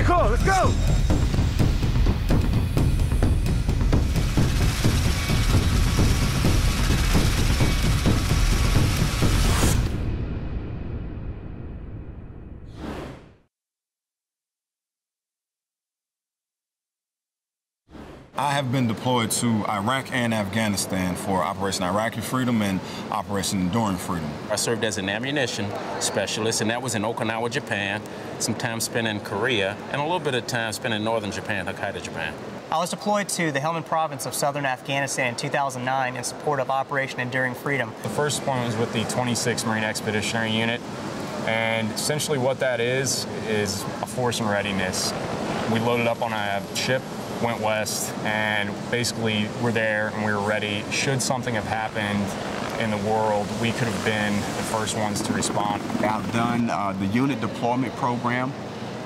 recall. Let's go! I have been deployed to Iraq and Afghanistan for Operation Iraqi Freedom and Operation Enduring Freedom. I served as an ammunition specialist, and that was in Okinawa, Japan, some time spent in Korea, and a little bit of time spent in northern Japan, Hokkaido, Japan. I was deployed to the Helmand Province of southern Afghanistan in 2009 in support of Operation Enduring Freedom. The first one was with the 26th Marine Expeditionary Unit, and essentially what that is a force in readiness. We loaded up on a ship, went west, and basically were there and we were ready. Should something have happened in the world, we could have been the first ones to respond. I've done the unit deployment program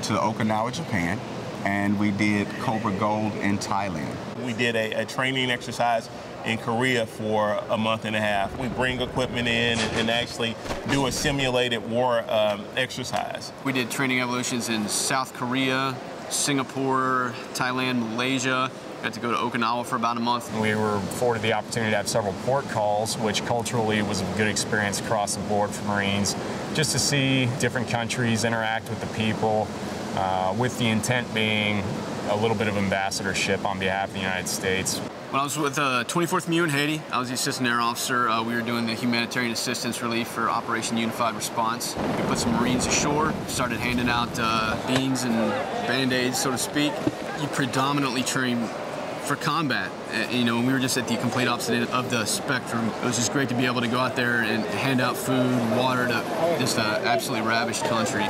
to Okinawa, Japan, and we did Cobra Gold in Thailand. We did a training exercise in Korea for a month and a half. We bring equipment in and actually do a simulated war exercise. We did training evolutions in South Korea, Singapore, Thailand, Malaysia. Got to go to Okinawa for about a month. We were afforded the opportunity to have several port calls, which culturally was a good experience across the board for Marines, just to see different countries, interact with the people, with the intent being a little bit of ambassadorship on behalf of the United States. When I was with the 24th MEU in Haiti, I was the assistant air officer. We were doing the humanitarian assistance relief for Operation Unified Response. We put some Marines ashore, started handing out beans and Band-Aids, so to speak. You predominantly train for combat, you know, and we were just at the complete opposite of the spectrum. It was just great to be able to go out there and hand out food, water to just an absolutely ravished country.